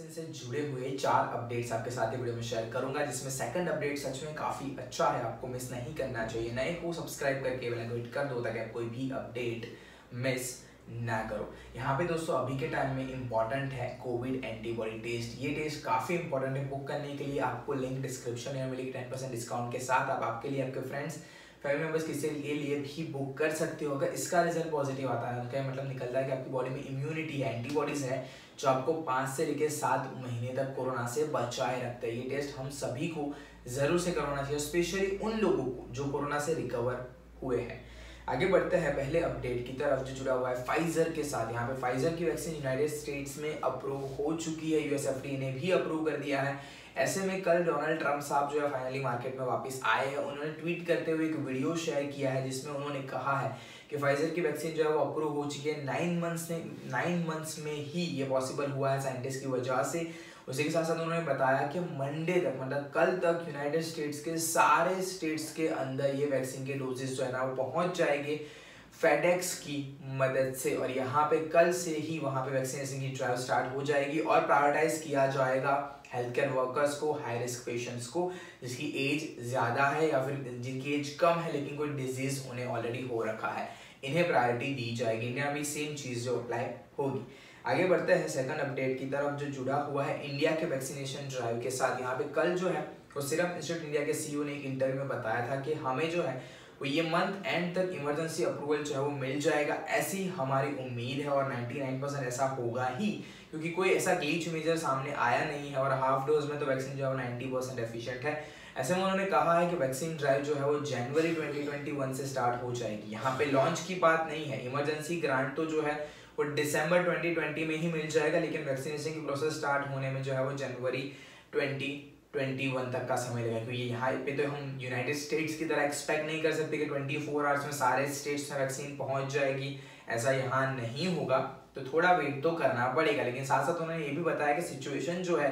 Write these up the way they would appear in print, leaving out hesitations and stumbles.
Vaccine से जुड़े हुए 4 अपडेट्स आपके साथ ही वीडियो में शेयर करूंगा, जिसमें सेकंड अपडेट सच में काफ़ी अच्छा है, आपको मिस नहीं करना चाहिए। नए को सब्सक्राइब करके बेल आइकन हिट कर दो ताकि आप कोई भी अपडेट मिस ना करो। यहाँ पे दोस्तों अभी के टाइम में इंपॉर्टेंट है कोविड एंटीबॉडी टेस्ट। ये टेस्ट काफ़ी इंपॉर्टेंट है, बुक करने के लिए आपको लिंक डिस्क्रिप्शन में मिलेगी। 10% डिस्काउंट के साथ आप आपके लिए, आपके फ्रेंड्स, फैमिली मेम्बर्स, किसी के लिए भी बुक कर सकते हो। अगर इसका रिजल्ट पॉजिटिव आता है, उनका मतलब निकलता है कि आपकी बॉडी में इम्यूनिटी है, एंटीबॉडीज़ है, जो आपको 5 से लेकर 7 महीने तक कोरोना से बचाए रखता है। ये टेस्ट हम सभी को ज़रूर से करवाना चाहिए, स्पेशली उन लोगों को जो कोरोना से रिकवर हुए हैं। आगे बढ़ते हैं पहले अपडेट की तरफ जो जुड़ा हुआ है फाइजर के साथ। यहाँ पे फाइजर की वैक्सीन यूनाइटेड स्टेट्स में अप्रूव हो चुकी है, यूएसएफडीए ने भी अप्रूव कर दिया है। ऐसे में कल डोनाल्ड ट्रंप साहब जो है फाइनली मार्केट में वापस आए हैं। उन्होंने ट्वीट करते हुए एक वीडियो शेयर किया है जिसमें उन्होंने कहा है कि फाइजर की वैक्सीन जो है वो अप्रूव हो चुकी है। 9 मंथ्स में ही ये पॉसिबल हुआ है साइंटिस्ट की वजह से। उसी के साथ साथ उन्होंने बताया कि मंडे तक, मतलब कल तक, यूनाइटेड स्टेट्स के सारे स्टेट्स के अंदर ये वैक्सीन के डोजेस जो है ना वो पहुंच जाएंगे फेडेक्स की मदद से। और यहाँ पे कल से ही वहाँ पे वैक्सीनेशन की ड्राइव स्टार्ट हो जाएगी और प्रायोरिटाइज किया जाएगा हेल्थ केयर वर्कर्स को, हाई रिस्क पेशेंट्स को, जिसकी एज ज़्यादा है या फिर जिनकी एज कम है लेकिन कोई डिजीज़ उन्हें ऑलरेडी हो रखा है, इन्हें प्रायोरिटी दी जाएगी। इन्हें अभी सेम चीज़ जो अप्लाई होगी। आगे बढ़ते हैं सेकंड अपडेट की तरफ जो जुड़ा हुआ है इंडिया के वैक्सीनेशन ड्राइव के साथ। यहाँ पे कल जो है वो सीरम इंस्टीट्यूट इंडिया के सीईओ ने एक इंटरव्यू में बताया था कि हमें जो है वो ये मंथ एंड तक इमरजेंसी अप्रूवल जो है वो मिल जाएगा, ऐसी हमारी उम्मीद है। और 99% ऐसा होगा ही, क्योंकि कोई ऐसा ग्लिच मेजर सामने आया नहीं है और हाफ डोज में तो वैक्सीन जो है वो 90% एफिशिएंट है। ऐसे में उन्होंने कहा है कि वैक्सीन ड्राइव जो है वो जनवरी 2021 से स्टार्ट हो जाएगी। यहाँ पे लॉन्च की बात नहीं है, इमरजेंसी ग्रांट तो जो है वो दिसंबर 2020 में ही मिल जाएगा, लेकिन वैक्सीनेशन की प्रोसेस स्टार्ट होने में जो है वो जनवरी 2021 तक का समय लगेगा। क्योंकि यहाँ पे तो हम यूनाइटेड स्टेट्स की तरह एक्सपेक्ट नहीं कर सकते कि 24 आवर्स में सारे स्टेट्स में वैक्सीन पहुँच जाएगी, ऐसा यहाँ नहीं होगा, तो थोड़ा वेट तो करना पड़ेगा। लेकिन साथ साथ उन्होंने ये भी बताया कि सिचुएशन जो है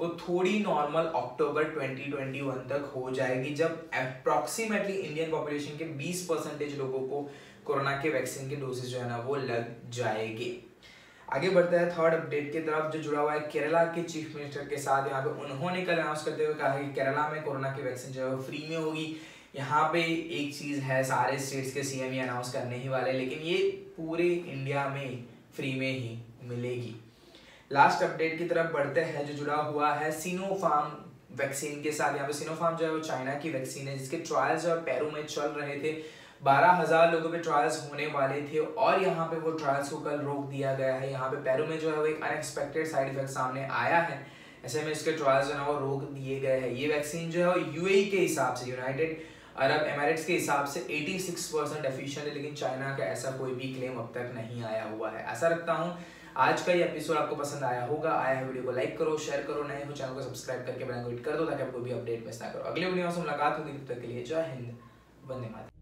वो थोड़ी नॉर्मल अक्टूबर 2021 तक हो जाएगी, जब अप्रॉक्सीमेटली इंडियन पॉपुलेशन के 20% लोगों को कोरोना के वैक्सीन के डोजेज जो है ना वो लग जाएंगे। आगे बढ़ता है थर्ड अपडेट की तरफ जो जुड़ा हुआ है केरला के चीफ मिनिस्टर के साथ। यहाँ पे उन्होंने कल अनाउंस करते हुए कहा कि केरला में कोरोना की वैक्सीन जो है वो फ्री में होगी। यहाँ पे एक चीज़ है, सारे स्टेट्स के सीएम ही अनाउंस करने ही वाले, लेकिन ये पूरे इंडिया में फ्री में ही मिलेगी। लास्ट अपडेट की तरफ बढ़ते हैं जो जुड़ा हुआ है सिनोफार्म वैक्सीन के साथ। यहाँ पे सिनोफार्म जो है वो चाइना की वैक्सीन है, जिसके ट्रायल्स जो है पेरू में चल रहे थे। 12,000 लोगों पे ट्रायल्स होने वाले थे और यहाँ पे वो ट्रायल्स को कल रोक दिया गया है। यहाँ पे पेरू में जो है वो एक अनएक्सपेक्टेड साइड इफेक्ट सामने आया है, ऐसे में इसके ट्रायल्स जो है वो रोक दिए गए हैं। ये वैक्सीन जो है वो यूएई के हिसाब से, यूनाइटेड अरब एमिरेट्स के हिसाब से 86% एफिशिएंट है, लेकिन चाइना का ऐसा कोई भी क्लेम अब तक नहीं आया हुआ है। आशा रखता हूँ आज का ये एपिसोड आपको पसंद आया होगा। आया है वीडियो को लाइक करो, शेयर करो, नए हो चैनल को सब्सक्राइब करके बेल आइकन हिट कर दो ताकि आपको भी अपडेट मिस ना करो। अगले वीडियो में मुलाकात होगी, तब तक के लिए जय हिंद, वंदे मातरम।